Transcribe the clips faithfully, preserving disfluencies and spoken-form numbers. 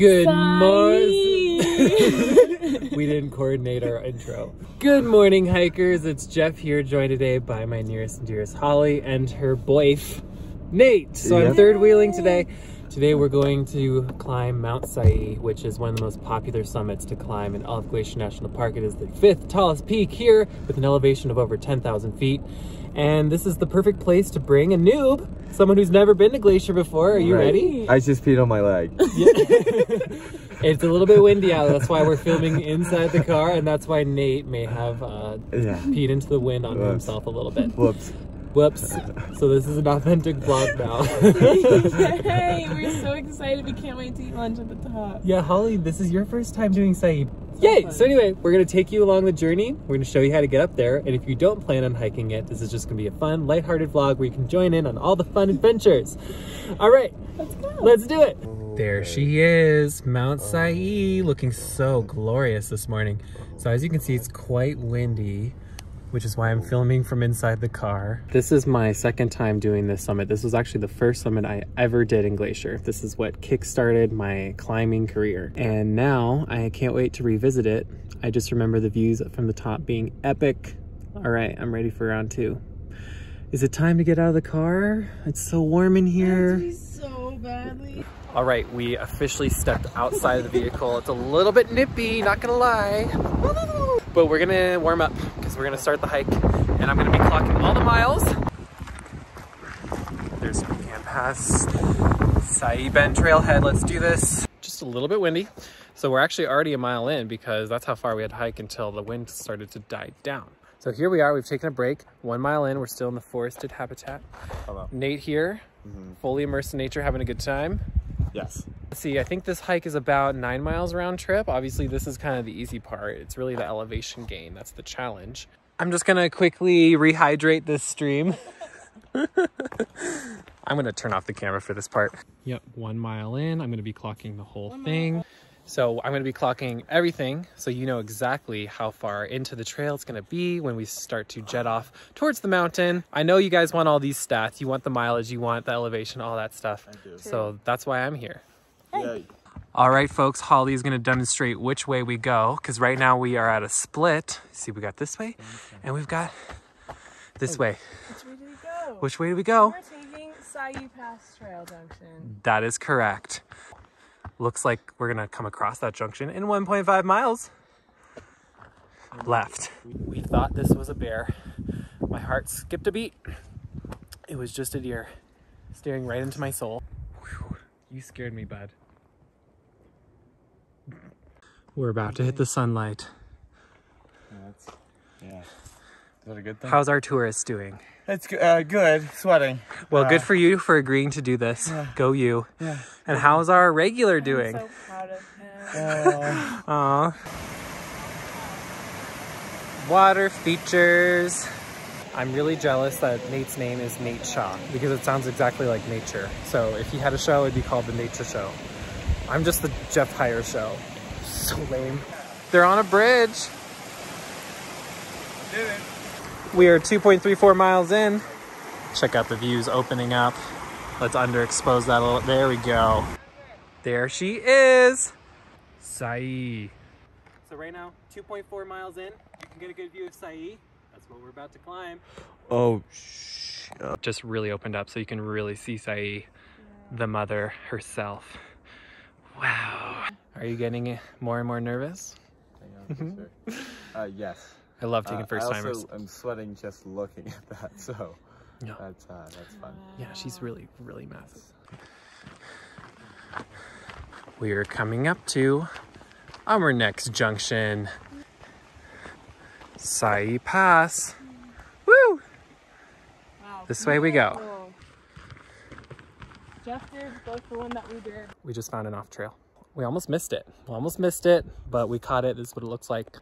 Good morning. We didn't coordinate our intro. Good morning, hikers. It's Jeff here, joined today by my nearest and dearest Holly and her boyf, Nate. So yep. I'm third wheeling today. Today we're going to climb Mount Sa'i, which is one of the most popular summits to climb in Olive Glacier National Park. It is the fifth tallest peak here with an elevation of over ten thousand feet. And this is the perfect place to bring a noob, someone who's never been to Glacier before. Are you right. ready? I just peed on my leg. Yeah. It's a little bit windy out, that's why we're filming inside the car, and that's why Nate may have uh, yeah. peed into the wind onto Whoops. himself a little bit. Whoops. Whoops. So this is an authentic vlog now. Yay! We're so excited. We can't wait to eat lunch at the top. Yeah, Holly, this is your first time doing Sa'i. So Yay! Fun. So anyway, we're going to take you along the journey. We're going to show you how to get up there. And if you don't plan on hiking it, this is just going to be a fun, lighthearted vlog where you can join in on all the fun adventures. All right. Let's go. Let's do it. There she is, Mount Sa'i, looking so glorious this morning. So as you can see, it's quite windy, which is why I'm filming from inside the car. This is my second time doing this summit. This was actually the first summit I ever did in Glacier. This is what kickstarted my climbing career. And now I can't wait to revisit it. I just remember the views from the top being epic. All right, I'm ready for round two. Is it time to get out of the car? It's so warm in here. So badly. All right, we officially stepped outside of the vehicle. It's a little bit nippy, not gonna lie. But we're gonna warm up because we're gonna start the hike, and I'm gonna be clocking all the miles. There's Siyeh Pass, Siyeh Bend Trailhead, let's do this. Just a little bit windy. So we're actually already a mile in because that's how far we had to hike until the wind started to die down. So here we are, we've taken a break. One mile in, we're still in the forested habitat. Hello. Nate here, mm-hmm. fully immersed in nature, having a good time. Yes. Let's see, I think this hike is about nine miles round trip. Obviously, this is kind of the easy part. It's really the elevation gain. That's the challenge. I'm just going to quickly rehydrate this stream. I'm going to turn off the camera for this part. Yep, one mile in. I'm going to be clocking the whole one thing. Mile. So I'm going to be clocking everything so you know exactly how far into the trail it's going to be when we start to jet off towards the mountain. I know you guys want all these stats. You want the mileage, you want the elevation, all that stuff. Thank you. So that's why I'm here. Hey. All right, folks, Holly is going to demonstrate which way we go because right now we are at a split. See, we got this way and we've got this way. Which way do we go? Which way do we go? We're taking Siyeh Pass Trail Junction. That is correct. Looks like we're gonna come across that junction in one point five miles. Left. We thought this was a bear. My heart skipped a beat. It was just a deer staring right into my soul. Whew. You scared me, bud. We're about to hit the sunlight. Yeah, that's, yeah. Is that a good thing? How's our tourist doing? It's uh, good, sweating. Well, uh, good for you for agreeing to do this. Yeah. Go you. Yeah. And how's our regular doing? I'm so proud of him. Aww. Water features. I'm really jealous that Nate's name is Nate Shaw because it sounds exactly like nature. So if he had a show, it'd be called The Nature Show. I'm just the Jeff Hyer Show. So lame. They're on a bridge. I did it. We are two point three four miles in. Check out the views opening up. Let's underexpose that a little. There we go. There she is. Sa'i. So right now, two point four miles in. You can get a good view of Sa'i. That's what we're about to climb. Oh, sh Just really opened up so you can really see Sa'i, the mother herself. Wow. Are you getting more and more nervous? I am, for sure. uh, yes. I love taking uh, first timers. I also am sweating just looking at that, so yeah. that's, uh, that's fun. Yeah, she's really, really massive. We are coming up to our next junction, Siyeh Pass. Woo! Wow, this way we go. Jeff did both the one that we did. We just found an off trail. We almost missed it. We almost missed it, but we caught it. This is what it looks like.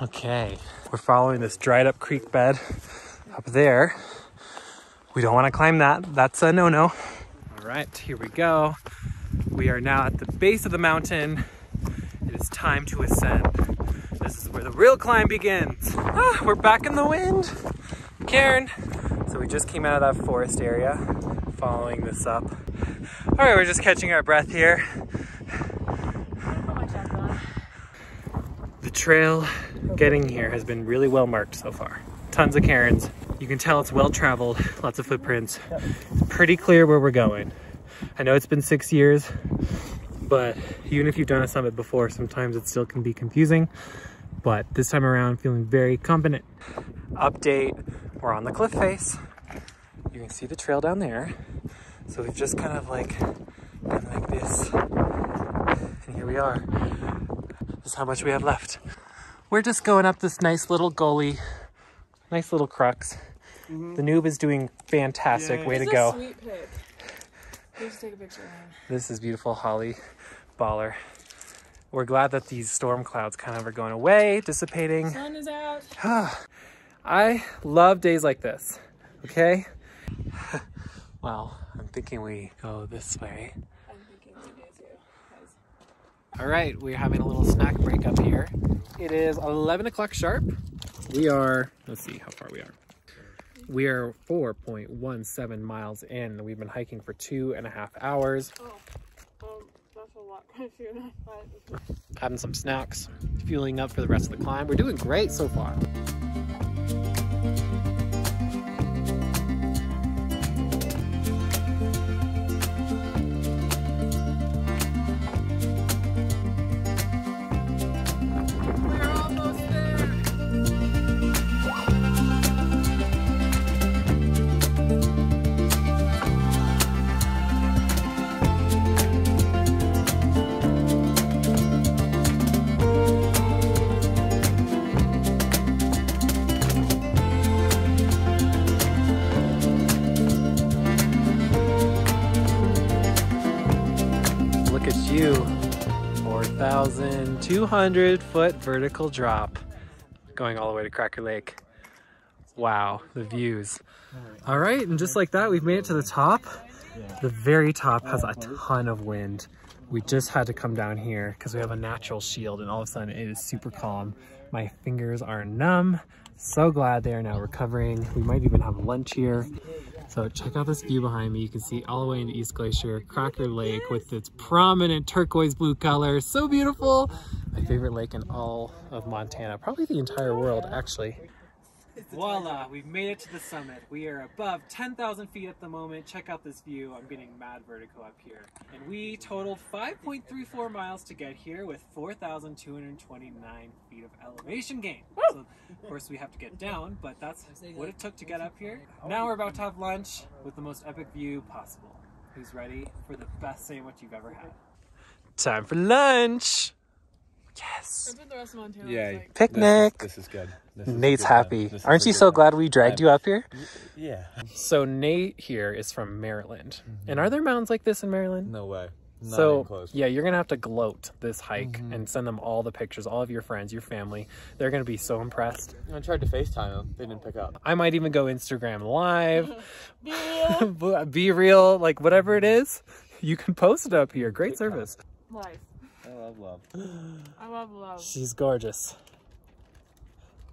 Okay, we're following this dried up creek bed up there. We don't want to climb that. That's a no-no. All right, here we go. We are now at the base of the mountain. It is time to ascend. This is where the real climb begins. Ah, we're back in the wind. Karen. So we just came out of that forest area, following this up. All right, we're just catching our breath here. The trail getting here has been really well marked so far. Tons of cairns. You can tell it's well traveled, lots of footprints. It's pretty clear where we're going. I know it's been six years, but even if you've done a summit before, sometimes it still can be confusing. But this time around, feeling very confident. Update, we're on the cliff face. You can see the trail down there. So we've just kind of like, been like this, and here we are. This is how much we have left. We're just going up this nice little gully, nice little crux. Mm-hmm. The noob is doing fantastic, yeah. way this to go. Sweet pic. Just take a picture of him. This is beautiful, Holly Baller. We're glad that these storm clouds kind of are going away, dissipating. Sun is out. I love days like this, okay? Well, I'm thinking we go this way. I'm thinking we do too, guys. All right, we're having a little snack break up here. It is eleven o'clock sharp. We are, let's see how far we are. We are four point one seven miles in. We've been hiking for two and a half hours. Oh, um, that's a lot. Having some snacks, fueling up for the rest of the climb. We're doing great so far. two hundred foot vertical drop going all the way to Cracker Lake. Wow, the views. All right, and just like that, we've made it to the top. The very top has a ton of wind. We just had to come down here because we have a natural shield, and all of a sudden it is super calm. My fingers are numb. So glad they are now recovering. We might even have lunch here. So check out this view behind me. You can see all the way into East Glacier, Cracker Lake with its prominent turquoise blue color. So beautiful. My favorite lake in all of Montana, probably the entire world, actually. Voila, we've made it to the summit. We are above ten thousand feet at the moment. Check out this view. I'm getting mad vertigo up here. And we totaled five point three four miles to get here with four thousand two hundred twenty-nine feet of elevation gain. So of course we have to get down, but that's what it took to get up here. Now we're about to have lunch with the most epic view possible. Who's ready for the best sandwich you've ever had? Time for lunch! Yes. That's what the rest of Montana yeah, like. Picnic. This is, this is good. This is Nate's good happy. Aren't you so glad we dragged time. you up here? Yeah. So Nate here is from Maryland. Mm-hmm. And are there mountains like this in Maryland? No way. Not so even close. Yeah, you're going to have to gloat this hike mm-hmm. and send them all the pictures, all of your friends, your family. They're going to be so impressed. I tried to FaceTime them. They didn't pick up. I might even go Instagram live. Be real. Be real. Like whatever it is, you can post it up here. Great service. Life. I love love. I love love. She's gorgeous.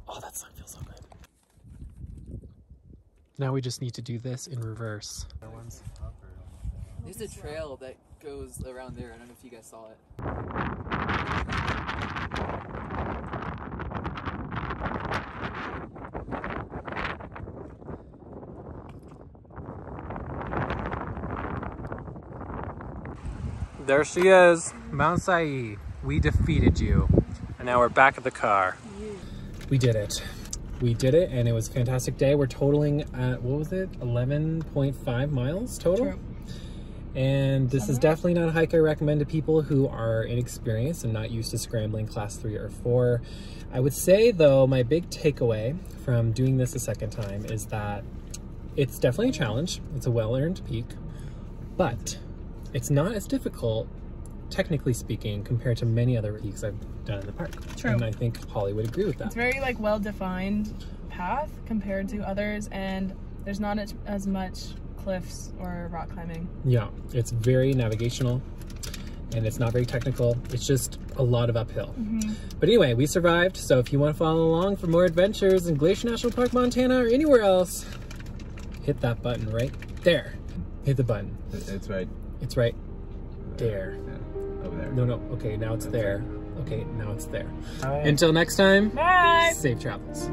Oh, that sun feels so good. Now we just need to do this in reverse. There's a trail that goes around there. I don't know if you guys saw it. There she is. Mount Sa'i, we defeated you. And now we're back at the car. We did it. We did it, and it was a fantastic day. We're totaling, at, what was it? eleven point five miles total. True. And this is definitely not a hike I recommend to people who are inexperienced and not used to scrambling class three or four. I would say though, my big takeaway from doing this a second time is that it's definitely a challenge. It's a well-earned peak, but it's not as difficult technically speaking, compared to many other peaks I've done in the park. True. And I think Holly would agree with that. It's very like well-defined path compared to others, and there's not as much cliffs or rock climbing. Yeah, it's very navigational, and it's not very technical. It's just a lot of uphill. Mm-hmm. But anyway, we survived. So if you want to follow along for more adventures in Glacier National Park, Montana, or anywhere else, hit that button right there. Hit the button. It's right. It's right there. Yeah, over there. No, no. Okay, now it's That's there. Right. Okay, now it's there. Right. Until next time. Bye. Safe travels.